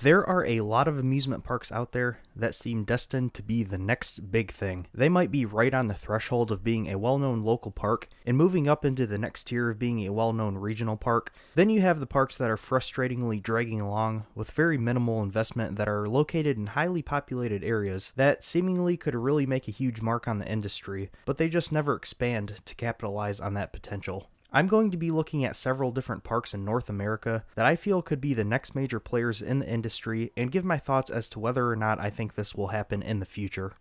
There are a lot of amusement parks out there that seem destined to be the next big thing. They might be right on the threshold of being a well-known local park and moving up into the next tier of being a well-known regional park. Then you have the parks that are frustratingly dragging along with very minimal investment that are located in highly populated areas that seemingly could really make a huge mark on the industry, but they just never expand to capitalize on that potential. I'm going to be looking at several different parks in North America that I feel could be the next major players in the industry and give my thoughts as to whether or not I think this will happen in the future.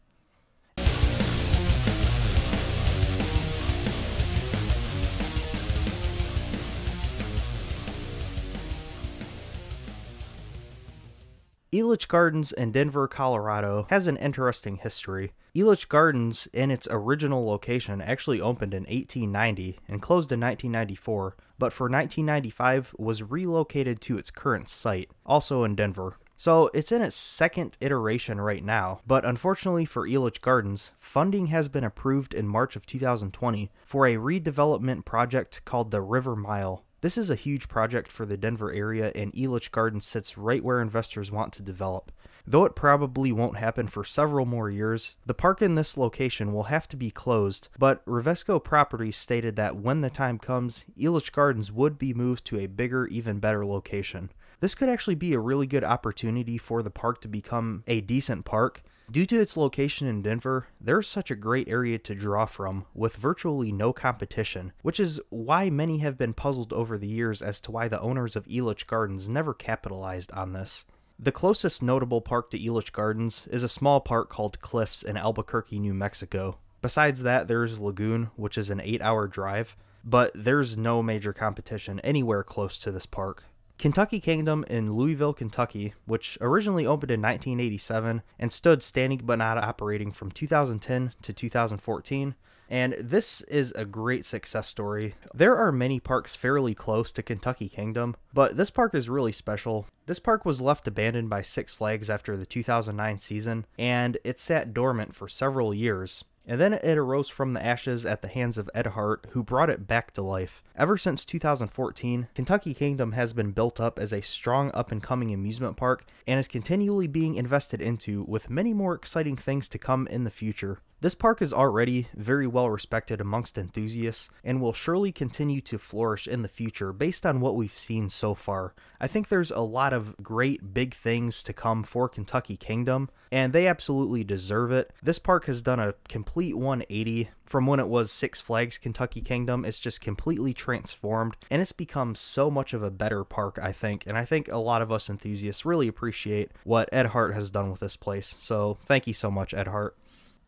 Elitch Gardens in Denver, Colorado has an interesting history. Elitch Gardens, in its original location, actually opened in 1890 and closed in 1994, but for 1995 was relocated to its current site, also in Denver. So it's in its second iteration right now, but unfortunately for Elitch Gardens, funding has been approved in March of 2020 for a redevelopment project called the River Mile. This is a huge project for the Denver area, and Elitch Gardens sits right where investors want to develop. Though it probably won't happen for several more years, the park in this location will have to be closed, but Revesco Properties stated that when the time comes, Elitch Gardens would be moved to a bigger, even better location. This could actually be a really good opportunity for the park to become a decent park. Due to its location in Denver, there's such a great area to draw from with virtually no competition, which is why many have been puzzled over the years as to why the owners of Elitch Gardens never capitalized on this. The closest notable park to Elitch Gardens is a small park called Cliffs in Albuquerque, New Mexico. Besides that, there's Lagoon, which is an 8-hour drive, but there's no major competition anywhere close to this park. Kentucky Kingdom in Louisville, Kentucky, which originally opened in 1987 and stood standing but not operating from 2010 to 2014, and this is a great success story. There are many parks fairly close to Kentucky Kingdom, but this park is really special. This park was left abandoned by Six Flags after the 2009 season, and it sat dormant for several years. And then it arose from the ashes at the hands of Ed Hart, who brought it back to life. Ever since 2014, Kentucky Kingdom has been built up as a strong up-and-coming amusement park and is continually being invested into, with many more exciting things to come in the future. This park is already very well respected amongst enthusiasts and will surely continue to flourish in the future based on what we've seen so far. I think there's a lot of great big things to come for Kentucky Kingdom, and they absolutely deserve it. This park has done a complete 180 from when it was Six Flags Kentucky Kingdom. It's just completely transformed, and it's become so much of a better park, I think. And I think a lot of us enthusiasts really appreciate what Ed Hart has done with this place. So thank you so much, Ed Hart.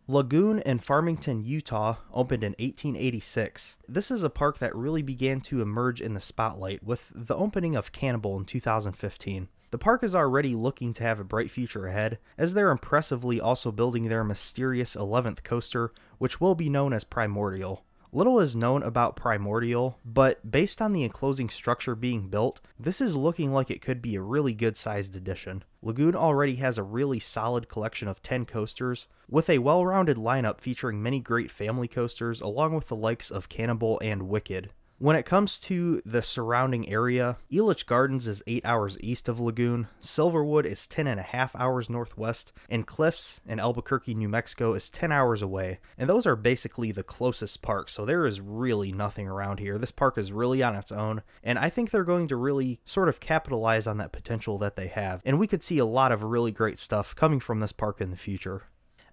Lagoon in Farmington, Utah opened in 1886. This is a park that really began to emerge in the spotlight with the opening of Cannibal in 2015. The park is already looking to have a bright future ahead, as they're impressively also building their mysterious 11th coaster, which will be known as Primordial. Little is known about Primordial, but based on the enclosing structure being built, this is looking like it could be a really good-sized addition. Lagoon already has a really solid collection of 10 coasters, with a well-rounded lineup featuring many great family coasters, along with the likes of Cannibal and Wicked. When it comes to the surrounding area, Elitch Gardens is 8 hours east of Lagoon, Silverwood is 10.5 hours northwest, and Cliffs in Albuquerque, New Mexico is 10 hours away. And those are basically the closest parks, so there is really nothing around here. This park is really on its own, and I think they're going to really sort of capitalize on that potential that they have. And we could see a lot of really great stuff coming from this park in the future.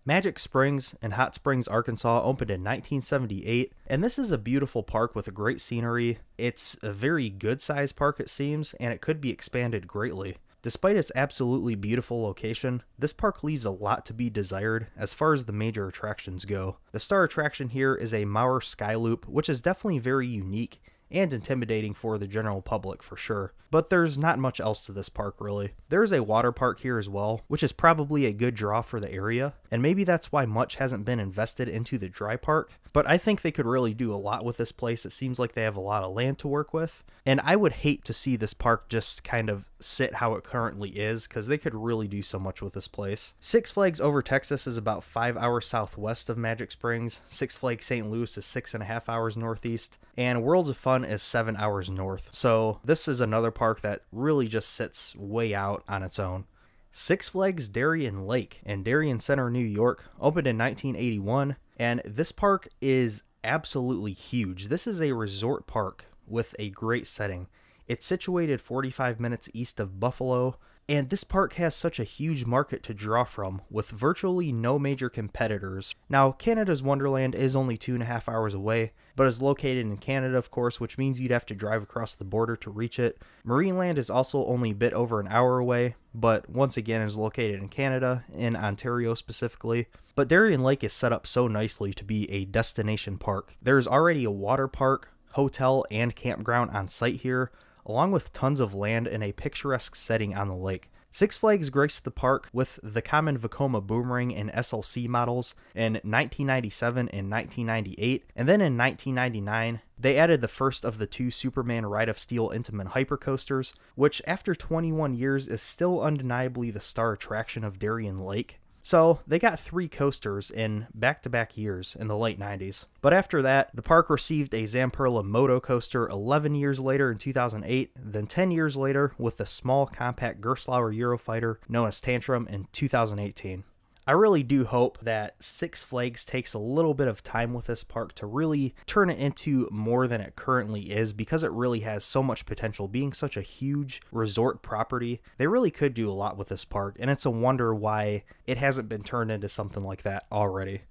Magic Springs in Hot Springs, Arkansas opened in 1978, and this is a beautiful park with a great scenery. It's a very good-sized park, it seems, and it could be expanded greatly. Despite its absolutely beautiful location, this park leaves a lot to be desired as far as the major attractions go. The star attraction here is a Maurer Sky Loop, which is definitely very unique and intimidating for the general public for sure, but there's not much else to this park really. There is a water park here as well, which is probably a good draw for the area, and maybe that's why much hasn't been invested into the dry park, But I think they could really do a lot with this place. It seems like they have a lot of land to work with. And I would hate to see this park just kind of sit how it currently is, because they could really do so much with this place. Six Flags Over Texas is about 5 hours southwest of Magic Springs. Six Flags St. Louis is 6.5 hours northeast. And Worlds of Fun is 7 hours north. So this is another park that really just sits way out on its own. Six Flags Darien Lake in Darien Center, New York, opened in 1981. And this park is absolutely huge. This is a resort park with a great setting. It's situated 45 minutes east of Buffalo, and this park has such a huge market to draw from with virtually no major competitors. Now, Canada's Wonderland is only 2.5 hours away, but is located in Canada, of course, which means you'd have to drive across the border to reach it. Marineland is also only a bit over an hour away, but once again is located in Canada, in Ontario specifically. But Darien Lake is set up so nicely to be a destination park. There's already a water park, hotel, and campground on site here, along with tons of land and a picturesque setting on the lake. Six Flags graced the park with the common Vekoma Boomerang and SLC models in 1997 and 1998, and then in 1999, they added the first of the two Superman Ride of Steel Intamin hypercoasters, which after 21 years is still undeniably the star attraction of Darien Lake. So they got 3 coasters in back-to-back years in the late 90s. But after that, the park received a Zamperla Moto coaster 11 years later in 2008, then 10 years later with the small compact Gerstlauer Eurofighter known as Tantrum in 2018. I really do hope that Six Flags takes a little bit of time with this park to really turn it into more than it currently is, because it really has so much potential. Being such a huge resort property, they really could do a lot with this park, and it's a wonder why it hasn't been turned into something like that already.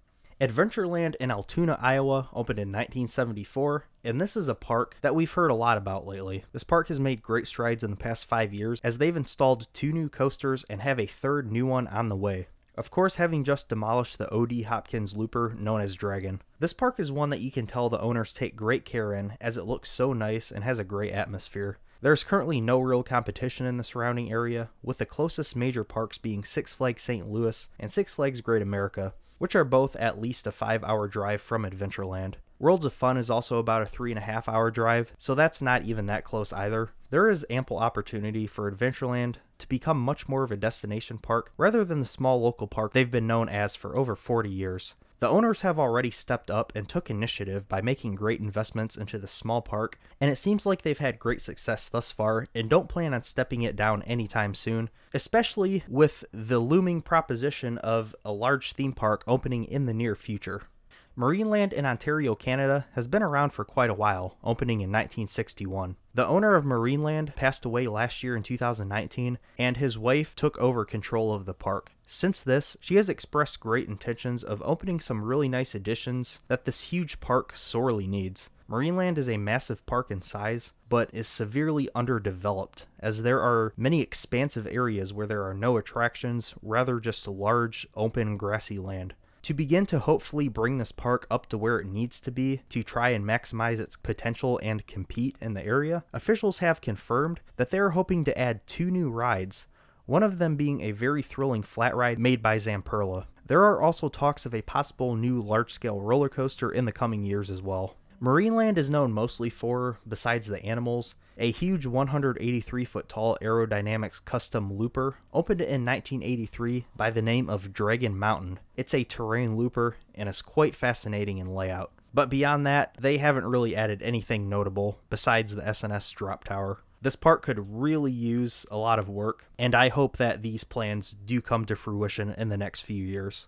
Adventureland in Altoona, Iowa opened in 1974, and this is a park that we've heard a lot about lately. This park has made great strides in the past 5 years as they've installed 2 new coasters and have a 3rd new one on the way. Of course, having just demolished the OD Hopkins Looper known as Dragon. This park is one that you can tell the owners take great care in, as it looks so nice and has a great atmosphere. There's currently no real competition in the surrounding area, with the closest major parks being Six Flags St. Louis and Six Flags Great America, which are both at least a 5-hour drive from Adventureland. Worlds of Fun is also about a 3.5-hour drive, so that's not even that close either. There is ample opportunity for Adventureland to become much more of a destination park rather than the small local park they've been known as for over 40 years. The owners have already stepped up and took initiative by making great investments into the small park, and it seems like they've had great success thus far and don't plan on stepping it down anytime soon, especially with the looming proposition of a large theme park opening in the near future. Marineland in Ontario, Canada has been around for quite a while, opening in 1961. The owner of Marineland passed away last year in 2019, and his wife took over control of the park. Since this, she has expressed great intentions of opening some really nice additions that this huge park sorely needs. Marineland is a massive park in size, but is severely underdeveloped, as there are many expansive areas where there are no attractions, rather just large, open, grassy land. To begin to hopefully bring this park up to where it needs to be to try and maximize its potential and compete in the area, officials have confirmed that they are hoping to add 2 new rides, one of them being a very thrilling flat ride made by Zamperla. There are also talks of a possible new large-scale roller coaster in the coming years as well. Marineland is known mostly for, besides the animals, a huge 183-foot-tall Aerodynamics custom looper opened in 1983 by the name of Dragon Mountain. It's a terrain looper and is quite fascinating in layout. But beyond that, they haven't really added anything notable besides the SNS drop tower. This park could really use a lot of work, and I hope that these plans do come to fruition in the next few years.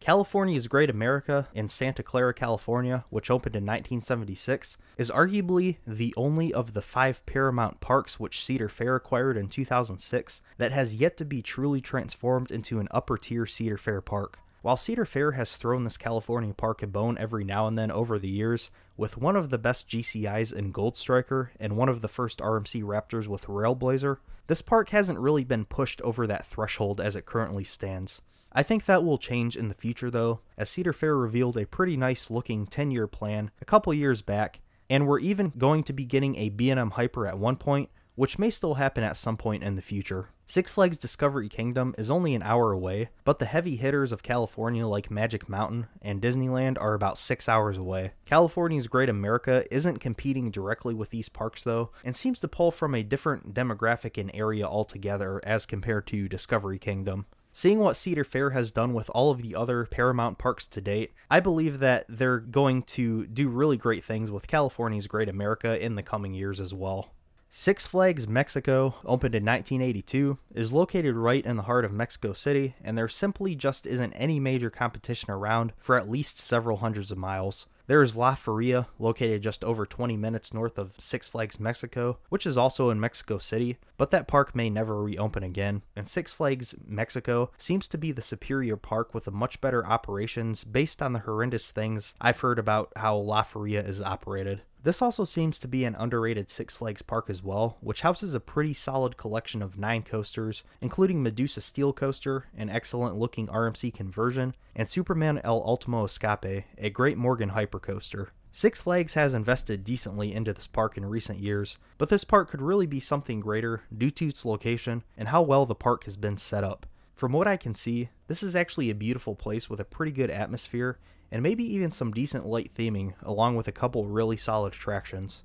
California's Great America in Santa Clara, California, which opened in 1976, is arguably the only of the 5 Paramount parks which Cedar Fair acquired in 2006 that has yet to be truly transformed into an upper-tier Cedar Fair park. While Cedar Fair has thrown this California park a bone every now and then over the years, with one of the best GCIs in Gold Striker and one of the first RMC Raptors with Railblazer, this park hasn't really been pushed over that threshold as it currently stands. I think that will change in the future though, as Cedar Fair revealed a pretty nice looking 10-year plan a couple years back, and we're even going to be getting a B&M Hyper at one point, which may still happen at some point in the future. Six Flags Discovery Kingdom is only an hour away, but the heavy hitters of California like Magic Mountain and Disneyland are about 6 hours away. California's Great America isn't competing directly with these parks though, and seems to pull from a different demographic and area altogether as compared to Discovery Kingdom. Seeing what Cedar Fair has done with all of the other Paramount parks to date, I believe that they're going to do really great things with California's Great America in the coming years as well. Six Flags Mexico, opened in 1982, is located right in the heart of Mexico City, and there simply just isn't any major competition around for at least several hundreds of miles. There is La Feria, located just over 20 minutes north of Six Flags Mexico, which is also in Mexico City, but that park may never reopen again, and Six Flags Mexico seems to be the superior park with a much better operations based on the horrendous things I've heard about how La Feria is operated. This also seems to be an underrated Six Flags park as well, which houses a pretty solid collection of 9 coasters, including Medusa Steel Coaster, an excellent looking RMC conversion, and Superman El Ultimo Escape, a great Morgan hypercoaster. Six Flags has invested decently into this park in recent years, but this park could really be something greater due to its location and how well the park has been set up. From what I can see, this is actually a beautiful place with a pretty good atmosphere, and maybe even some decent light theming, along with a couple really solid attractions.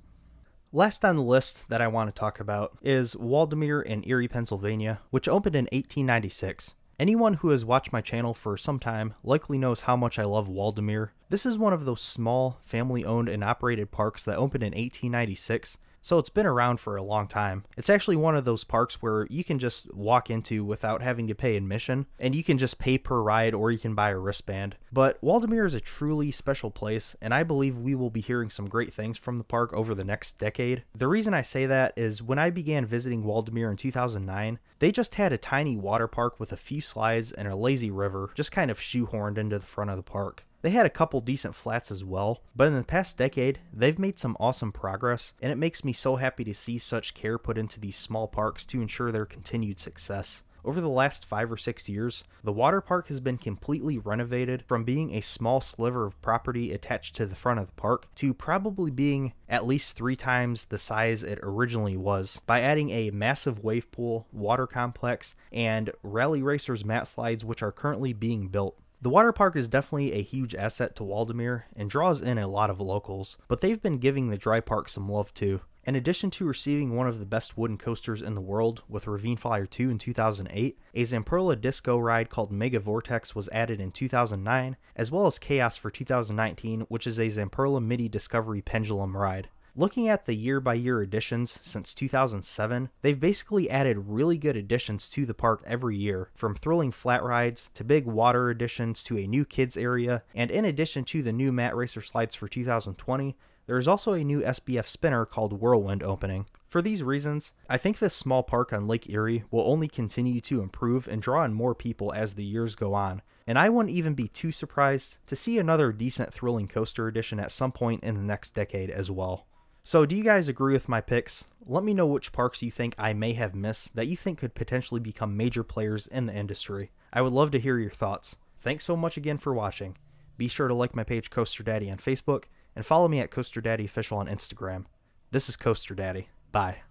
Last on the list that I want to talk about is Waldameer in Erie, Pennsylvania, which opened in 1896. Anyone who has watched my channel for some time likely knows how much I love Waldameer. This is one of those small, family-owned and operated parks that opened in 1896, so it's been around for a long time. It's actually one of those parks where you can just walk into without having to pay admission, and you can just pay per ride or you can buy a wristband. But Waldameer is a truly special place, and I believe we will be hearing some great things from the park over the next decade. The reason I say that is when I began visiting Waldameer in 2009, they just had a tiny water park with a few slides and a lazy river just kind of shoehorned into the front of the park. They had a couple decent flats as well, but in the past decade, they've made some awesome progress, and it makes me so happy to see such care put into these small parks to ensure their continued success. Over the last 5 or 6 years, the water park has been completely renovated from being a small sliver of property attached to the front of the park to probably being at least 3 times the size it originally was by adding a massive wave pool, water complex, and Rally Racers mat slides which are currently being built. The water park is definitely a huge asset to Waldameer and draws in a lot of locals, but they've been giving the dry park some love too. In addition to receiving one of the best wooden coasters in the world with Ravine Flyer 2 in 2008, a Zamperla disco ride called Mega Vortex was added in 2009, as well as Chaos for 2019, which is a Zamperla MIDI Discovery Pendulum ride. Looking at the year-by-year additions since 2007, they've basically added really good additions to the park every year, from thrilling flat rides to big water additions to a new kids area, and in addition to the new mat racer slides for 2020, there is also a new SBF spinner called Whirlwind opening. For these reasons, I think this small park on Lake Erie will only continue to improve and draw in more people as the years go on, and I wouldn't even be too surprised to see another decent thrilling coaster addition at some point in the next decade as well. So do you guys agree with my picks? Let me know which parks you think I may have missed that you think could potentially become major players in the industry. I would love to hear your thoughts. Thanks so much again for watching. Be sure to like my page Coaster Daddy on Facebook and follow me at Coaster Daddy Official on Instagram. This is Coaster Daddy. Bye.